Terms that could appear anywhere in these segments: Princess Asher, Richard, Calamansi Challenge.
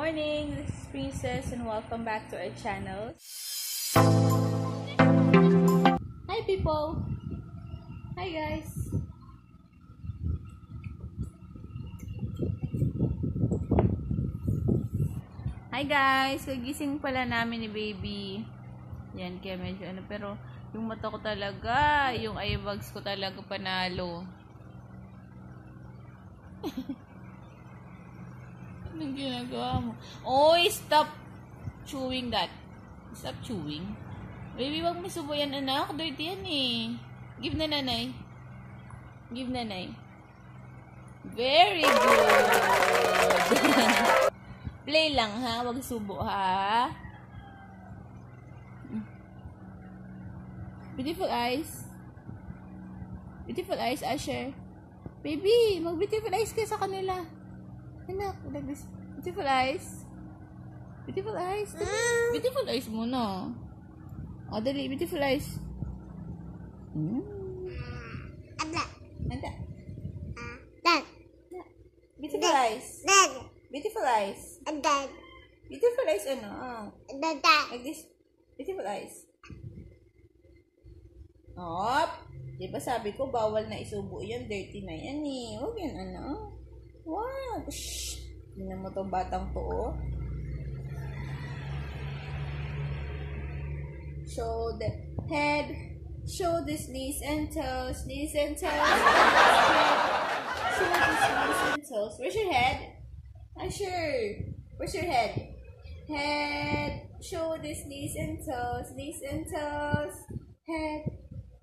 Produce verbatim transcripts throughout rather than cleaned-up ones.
morning, this is Princess and welcome back to our channel. Hi people! Hi guys! Hi guys! Kagising pala namin ni baby. Yan, kaya medyo ano, pero yung mata ko talaga, yung eye bags ko talaga panalo. Anong ginagawa mo? Oy, stop chewing that. Stop chewing. Baby, wag mo subuyan, anak. Dirty yan eh. Give na nanay. Give nanay. Very good. Play lang ha. Wag subo ha. Beautiful eyes. Beautiful eyes, Asher. Baby, mag-beautiful eyes kayo sa kanila. Anak, like this. Beautiful eyes. Beautiful eyes. Mm. Beautiful eyes muna. O, dali. Beautiful eyes. Mm. Ada. Ada. Dad. Beautiful eyes. Dad. Beautiful eyes. Dad. Beautiful eyes ano? Dad. Like this. Beautiful eyes. Hop. Diba sabi ko, bawal na isubo yan. Dirty na yan eh. Huwag yan ano. Wow! Shhh! Tignan mo itong batang to, oh. Show the head. Show the knees and toes. Knees and toes. Show the knees and toes. Where's your head? Asher! Where's your head? Head. Show the knees and toes. Knees and toes. Head.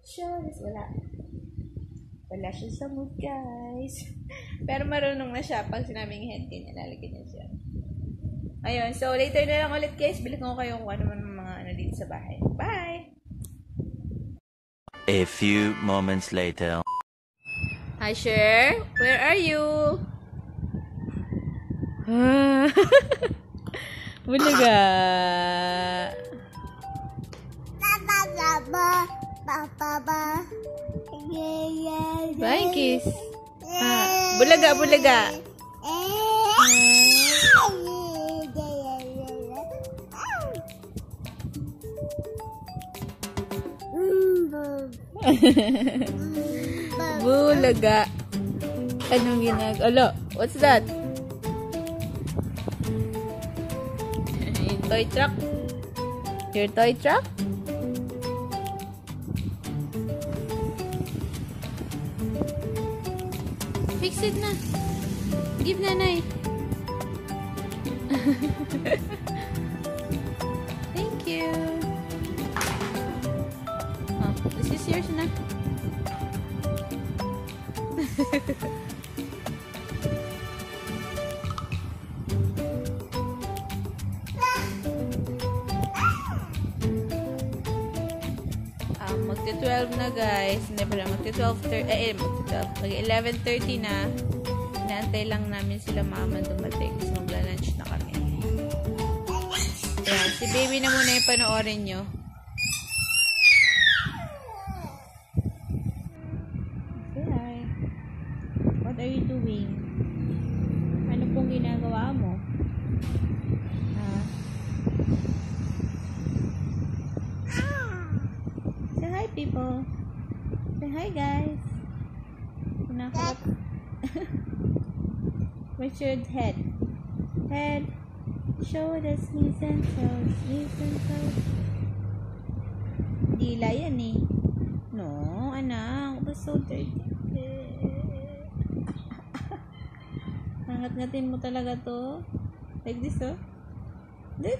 Show this. Wala. Wala siya sa mood, guys. Pero marunong na siya. Pag sinaming head din, nalalagyan niya siya. Ayun. So, later na lang ulit, guys. Bilik ko kayo kung ano man mga ano dito sa bahay. Bye! A few moments later. Asher, where are you? Bulaga. Baba, baba. Baba, baba. Bye, kiss. Ah, bulaga, bulaga. Bulaga. Anong ginag... Alo, what's that? Your toy truck? Your toy truck? Fix it na. Give nanay. Thank you. Oh, this is yours na. twelve na guys, hindi pala magti-twelve thirty, eh, mag-eleven thirty na. Inaantay lang namin sila mama dumating, kasi magla-lunch na kami. Ayan, si baby na muna yung panoorin nyo. Say hi. What are you doing? Ano pong ginagawa mo? People. Say hi guys. Richard head. Head. Shoulders, knees and toes. Knees and toes. Dila yan eh. No, anak. That's so dirty. Hangat-ngatin mo talaga to. Like this oh. This.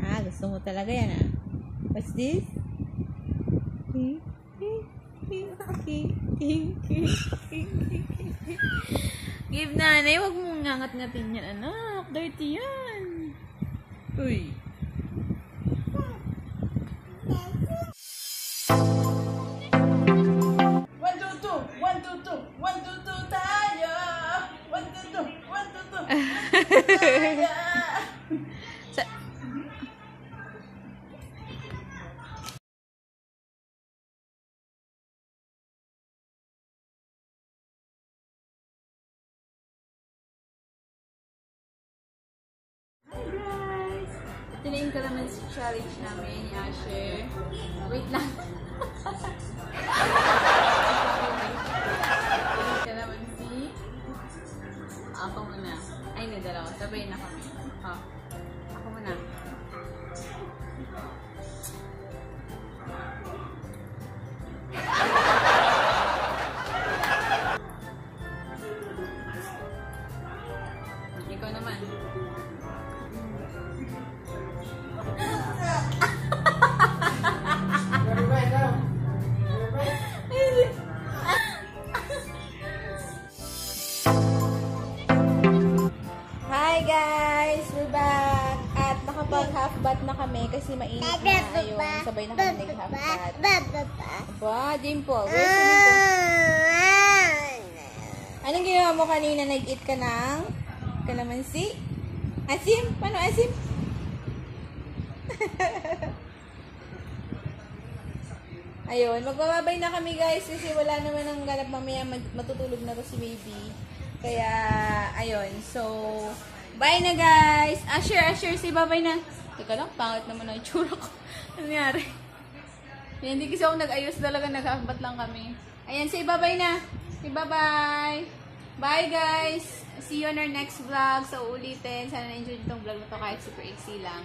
Ah, gusto mo talaga yan ah. What's this? King, king, king, king, king, king, king, king. Give nanay, wag mong ngangat-ngatin yan, anak. Dirty yan. Uy. One, two, two. One, two, two. One, two, two tayo. One, two, two. One, two, two. One, two, Tinayong ka naman sa challenge namin ni Asher. Wait lang. Tinayong ka naman si... Ako muna. Ay, na dalawa. Sabay na kami. Oh. Ako muna. Ikaw naman. Hi guys! We're back! At nakapag-half bath na kami kasi mainit na ayun. Sabay na kami nag-half bath. Aba, Dimple. Where's Dimple? Anong ginawa mo kanina? Nag-eat ka ng... Kalamansi? Asim? Paano asim? Ayun, magbababay na kami guys kasi wala naman ang ganap mamaya, matutulog na to si baby. Kaya, ayun. So, bye na guys! Asher, Asher, say bye-bye na. Teka lang, pangat naman ang itsura ko. Ano nangyari? Yan, hindi kasi ako nag-ayos talaga, nag-aakbat lang kami. Ayan, say bye-bye na. Say bye-bye! Bye guys! See you on our next vlog. So ulitin, sana na-enjoy itong vlog na to kahit super easy lang.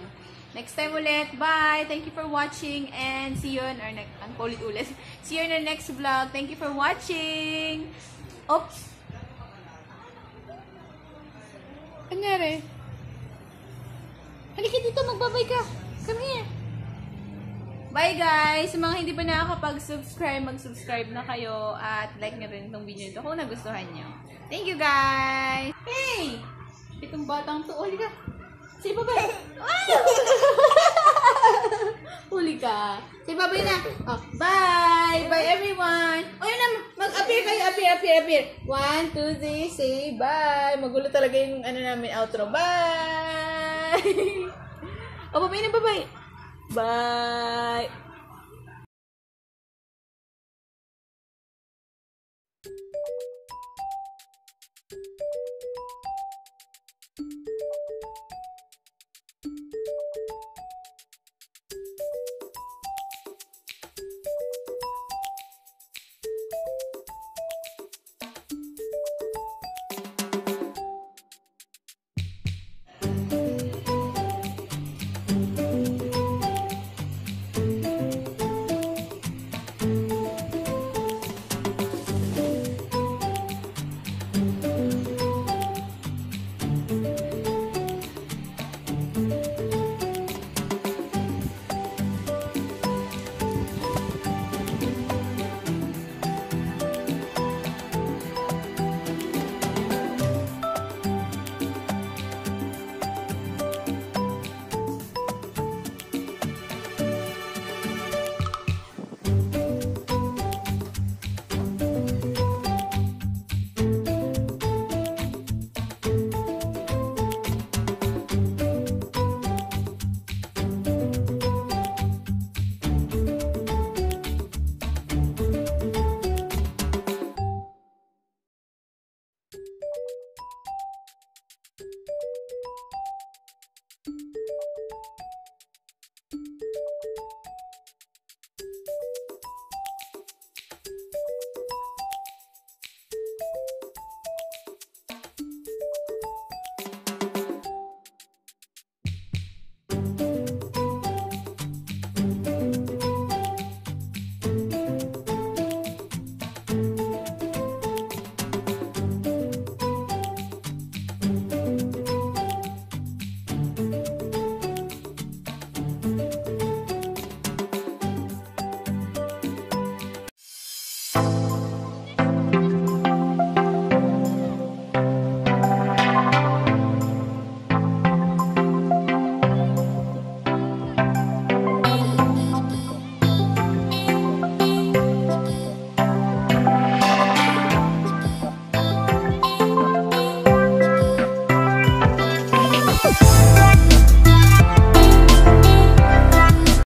Next time ulit. Bye! Thank you for watching and see you on our next... Ang kulit ulit. See you on our next vlog. Thank you for watching! Oops! Ano nangyari? Halika dito, magbabay ka! Come here! Bye guys! Sa mga hindi pa nakakapag-subscribe, mag-subscribe na kayo at like na rin itong video nito kung nagustuhan nyo. Thank you guys! Hey! Itong batang to. Huli ka! Say bye-bye! Huli ka! Say bye-bye na! Oh, bye! Bye everyone! O yun na! Mag-appear kayo! Appear! Appear! Appear! One, two, three, say bye! Magulo talaga yung ano namin outro. Bye! O, bye-bye na! Bye-bye! Bye.